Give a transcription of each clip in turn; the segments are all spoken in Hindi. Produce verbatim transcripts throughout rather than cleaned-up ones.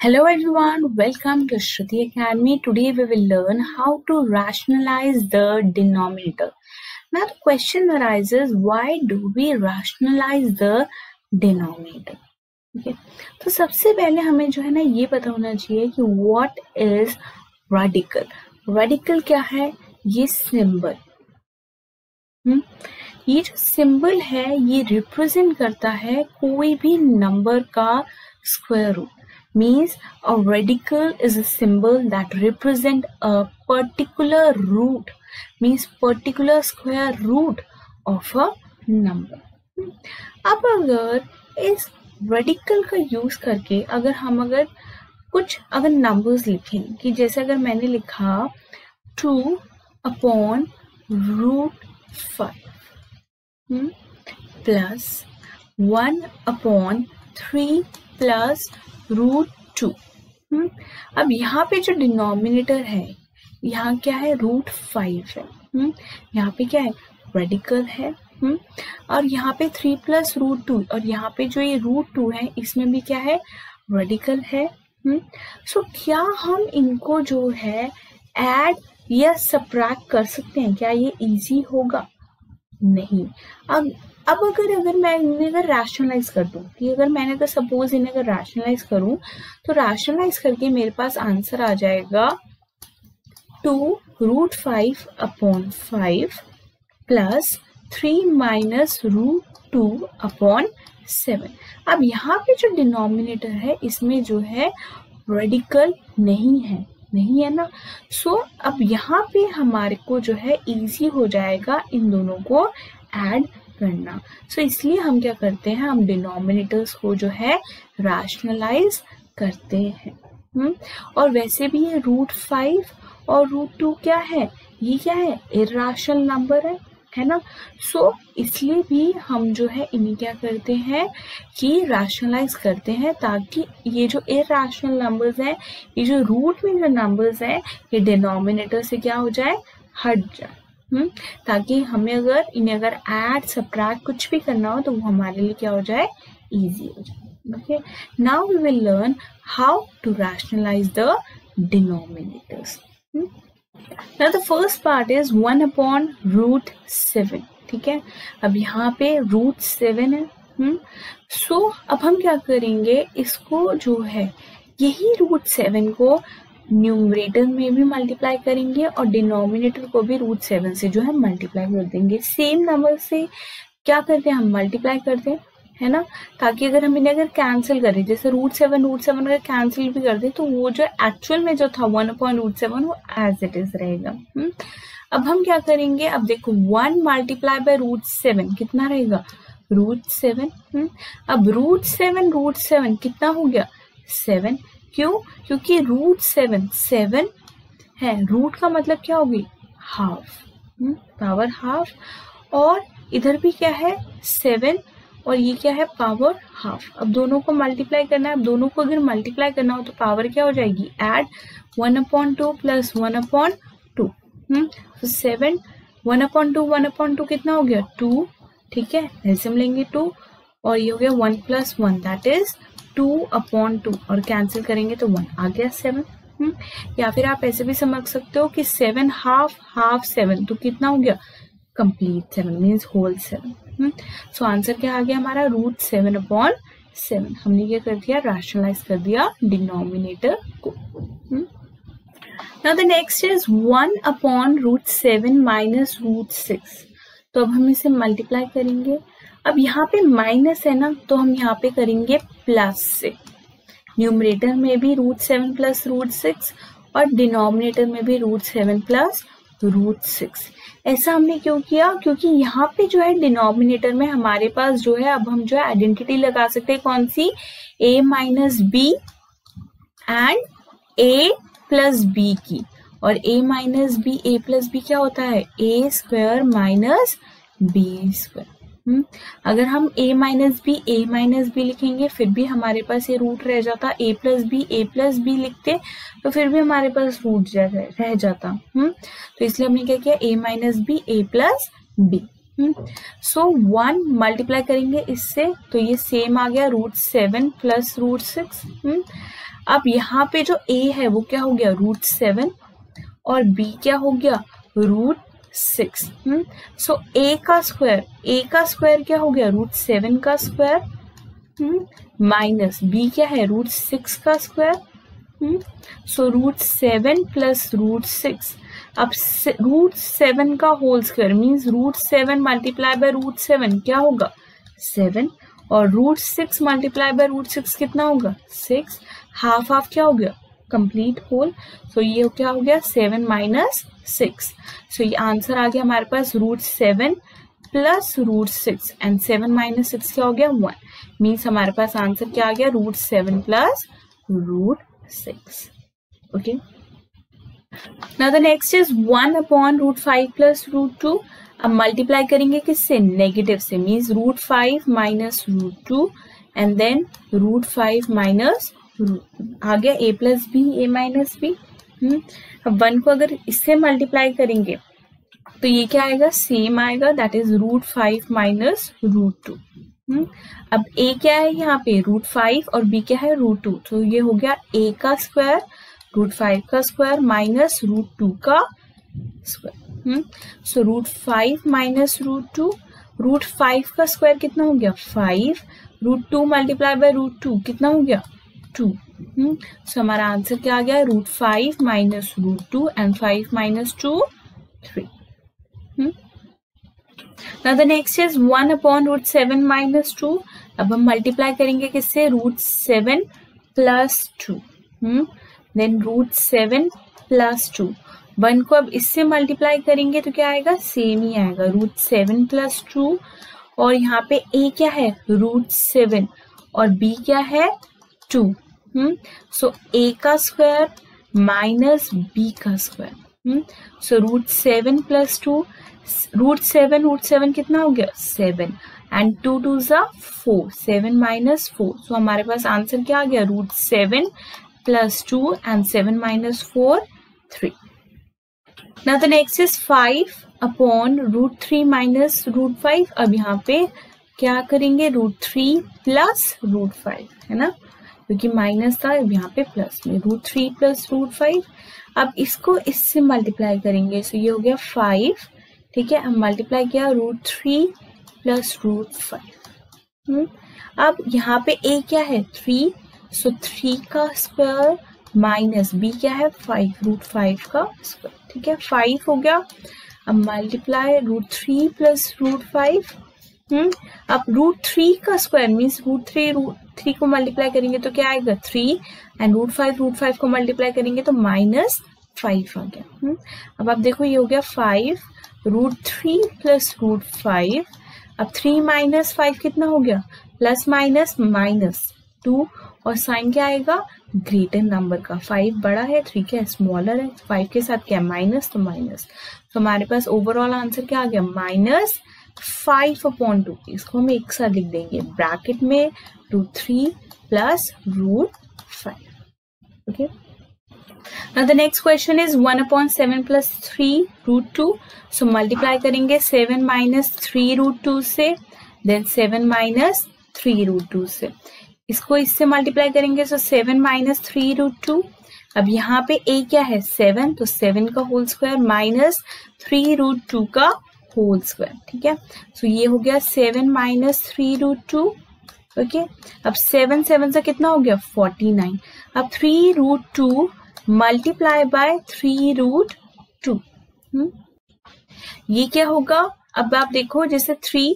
Hello everyone, welcome to Shruti Academy. Today we will learn how to rationalize the denominator. Now the question arises, why do we rationalize the denominator? Okay. तो सबसे पहले हमें जो है ना ये पता होना चाहिए कि what is radical. Radical क्या है? ये symbol. हम्म ये जो symbol है ये represent करता है कोई भी number का square root. Means a radical is a symbol that represent a particular root, means particular square root of a number. अब अगर इस radical का use करके अगर हम अगर कुछ अगर numbers लिखें कि जैसे अगर मैंने लिखा two upon root five plus one upon three plus root two. अब यहाँ पे जो डिनोमिनेटर है यहाँ क्या है? रूट फाइव है. हम्म यहाँ पे क्या है? रेडिकल है. हम्म और यहाँ पे थ्री प्लस रूट टू और यहाँ पे जो ये रूट टू है इसमें भी क्या है? रेडिकल है. हम्म सो क्या हम इनको जो है ऐड या सबट्रैक्ट कर सकते हैं? क्या ये इजी होगा? नहीं. अब अब अगर अगर मैं इन्हें अगर रैशनलाइज कर दूं कि अगर मैंने अगर सपोज इन्हें अगर रैशनलाइज करूं तो रैशनलाइज करके मेरे पास आंसर आ जाएगा two root five upon five plus three minus root two upon seven. अब यहाँ पे जो डिनोमिनेटर है इसमें जो है रेडिकल नहीं है, नहीं है ना. सो so, अब यहाँ पे हमारे को जो है इजी हो जाएगा इन दोनों को ऐड करना. सो so, इसलिए हम क्या करते हैं? हम डिनोमिनेटर्स को जो है रैशनलाइज करते हैं. हम्म और वैसे भी ये रूट फाइव और रूट टू क्या है? ये क्या है? इर्रेशनल नंबर है, है ना. सो so, इसलिए भी हम जो है इन्हें क्या करते हैं कि रैशनलाइज करते हैं ताकि ये जो इर्रेशनल नंबर्स हैं, ये जो रूट में जो नंबर्स हैं, ये डिनोमिनेटर से क्या हो जाए? हट जाए. हम्म ताकि हमें अगर इन्हें अगर ऐड सबट्रैक्ट कुछ भी करना हो तो वो हमारे लिए क्या हो जाए? इजी हो जाए. Okay, now we will learn how to rationalise the denominators. Now the first part is one upon root seven. ठीक है, अब यहाँ पे root seven है. हम्म सो अब हम क्या करेंगे? इसको जो है यही root seven को न्यूमरेटर में भी मल्टीप्लाई करेंगे और डिनोमिनेटर को भी रूट सेवन से जो है मल्टीप्लाई कर देंगे. सेम नंबर से क्या करते हैं? हम मल्टीप्लाई करते हैं, है ना, ताकि अगर हम इन्हें अगर कैंसिल करें, जैसे रूट सेवन रूट सेवन अगर कैंसिल भी कर दें तो वो जो एक्चुअल में जो था वन अपॉइंट रूट सेवन वो एज इट इज रहेगा. हुँ? अब हम क्या करेंगे? अब देखो one multiply by root seven कितना रहेगा? Root seven. अब रूट सेवन रूट सेवन कितना हो गया? सेवन. क्यों? क्योंकि रूट सेवन सेवन है. रूट का मतलब क्या होगी? Half, power half. और इधर भी क्या है? सेवन और ये क्या है? Power half. अब दोनों को मल्टीप्लाई करना है. अब दोनों को अगर मल्टीप्लाई करना हो तो पावर क्या हो जाएगी? Add one upon two plus one upon two. Seven one upon two one upon two कितना हो गया? टू. ठीक है, एल्सियम लेंगे टू और ये हो गया one plus one that is two upon two और कैंसिल करेंगे तो वन आ गया सेवन. या फिर आप ऐसे भी समझ सकते हो कि सेवन हाफ हाफ सेवन तो कितना हो गया? Complete seven means whole seven. So answer क्या आ गया हमारा? Root seven upon seven. हमने क्या कर दिया? रैशनलाइज कर दिया डिनोमिनेटर को. Now the next is one upon root seven minus root six. तो अब हम इसे मल्टीप्लाई करेंगे. अब यहाँ पे माइनस है ना, तो हम यहाँ पे करेंगे प्लस से. न्यूमरेटर में भी root seven plus root six और डिनोमिनेटर में भी root seven plus root six. ऐसा हमने क्यों किया? क्योंकि यहाँ पे जो है डिनोमिनेटर में हमारे पास जो है अब हम जो है आइडेंटिटी लगा सकते हैं. कौन सी? A minus B and A plus B की. और A minus B A plus B क्या होता है? A square minus B square. अगर हम A minus B A minus B लिखेंगे फिर भी हमारे पास ये रूट रह जाता. A plus B A plus B लिखते तो फिर भी हमारे पास रूट रह जाता. हम्म तो इसलिए हमने क्या किया? A minus B A plus B. So one multiply करेंगे इससे तो ये सेम आ गया root seven plus root six. अब यहाँ पे जो ए है वो क्या हो गया रूट सेवन और बी क्या हो गया रूट सिक्स. सो ए का स्क्वायर ए का स्क्वायर क्या हो गया रूट सेवन का स्क्वायर माइनस बी क्या है रूट सिक्स का square. So root seven plus root six. अब रूट सेवन का whole square means root seven multiply by root seven क्या होगा सेवन और root six multiply by root six कितना होगा सिक्स. हाफ हाफ क्या हो गया कंप्लीट होल. सो ये क्या हो गया सेवन माइनस सिक्स. सो ये आंसर आ गया हमारे पास root seven plus root six and seven minus six क्या हो गया वन. मीन्स हमारे पास आंसर क्या आ गया root seven plus root six. Okay now the next is one upon root five plus root two. अब मल्टीप्लाई करेंगे किससे नेगेटिव से means root five minus root two and then root five minus आ गया A plus B A minus B. अब वन को अगर इससे मल्टीप्लाई करेंगे तो ये क्या आएगा सेम आएगा that is root five minus root two. अब ए क्या है यहाँ पे रूट फाइव और बी क्या है रूट टू. तो ये हो गया ए का स्क्वायर रूट फाइव का स्क्वायर माइनस रूट टू का square. So root five minus root two root five का स्क्वायर कितना हो गया five root two multiply by root two कितना हो गया टू. सो हमारा आंसर क्या आ गया root five minus root two and five minus two three. Now the next is one upon root seven minus two. अब हम मल्टीप्लाई करेंगे किससे root seven plus two then root seven plus two. One को अब इससे मल्टीप्लाई करेंगे तो क्या आएगा सेम ही आएगा रूट सेवन प्लस टू और यहाँ पे ए क्या है रूट सेवन और बी क्या है टू. सो ए का स्क्वायर माइनस बी का square. So root seven plus two root seven root seven कितना हो गया सेवन एंड टू टू ज़ा four seven minus four. So हमारे पास आंसर क्या आ गया root seven plus two and seven minus four three. Now the next is five upon root three minus root five. अब यहाँ पे क्या करेंगे root three plus root five है ना क्योंकि माइनस था अब यहाँ पे प्लस में root three plus root five. अब इसको इससे मल्टीप्लाई करेंगे सो so ये हो गया फाइव ठीक है. अब मल्टीप्लाई किया root three plus root five. अब यहाँ पे ए क्या है थ्री सो थ्री का स्क्वायर माइनस बी क्या है फाइव रूट फाइव का स्क्वायर ठीक है फाइव हो गया. अब multiply root three plus root five. अब रूट थ्री का square means root three root three को मल्टीप्लाई करेंगे तो क्या आएगा three and root five root five को मल्टीप्लाई करेंगे तो माइनस फाइव आ गया. हुँ? अब आप देखो ये हो गया five root three plus root five. अब थ्री माइनस फाइव कितना हो गया प्लस माइनस माइनस टू और साइन क्या आएगा ग्रेटर नंबर का फाइव बड़ा है थ्री क्या स्मॉलर है फाइव के साथ क्या माइनस तो माइनस. तो हमारे पास ओवरऑल आंसर क्या आ गया माइनस फाइव अपॉन टू. इसको हम एक साथ लिख देंगे ब्रैकेट में root three plus root five. Okay now the next question is one upon seven plus three root two. So multiply करेंगे seven minus three root two से then seven minus three root two से. इसको इससे मल्टीप्लाई करेंगे so seven minus three root two. अब यहाँ पे ए क्या है सेवन तो सेवन का whole square minus three root two का होल स्क्वायर ठीक है. सो ये हो गया seven minus three root two okay. अब सेवन सेवन से कितना हो गया फोर्टी नाइन. अब three root two multiply by three root two ये क्या होगा. अब आप देखो जैसे थ्री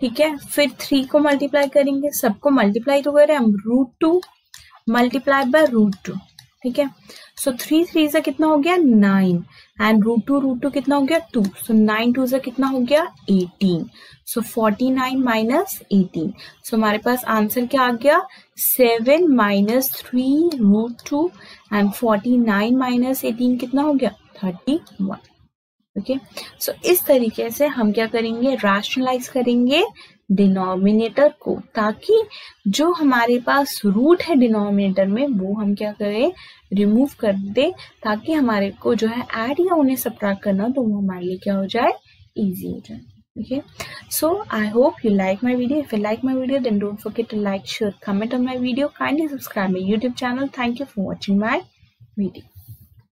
ठीक है फिर थ्री को मल्टीप्लाई करेंगे सबको मल्टीप्लाई तो कर रहे हैं हम root two multiply by root two ठीक है. सो थ्री थ्री से कितना हो गया nine and root two root two कितना हो गया टू. सो नाइन टू से कितना हो गया eighteen. So forty nine minus eighteen. So हमारे पास आंसर क्या आ गया seven minus three root two and forty nine minus eighteen कितना हो गया थर्टी वन. ओके सो इस तरीके से हम क्या करेंगे रैशनलाइज करेंगे डिनोमिनेटर को ताकि जो हमारे पास रूट है डिनोमिनेटर में वो हम क्या करें रिमूव कर दे ताकि हमारे को जो है ऐड या उन्हें सबट्रैक्ट करना तो वो हमारे लिए क्या हो जाए easy हो जाएगी. Okay, so I hope you like my video. If you like my video, then don't forget to like, share, comment on my video. Kindly subscribe my YouTube channel. Thank you for watching my video.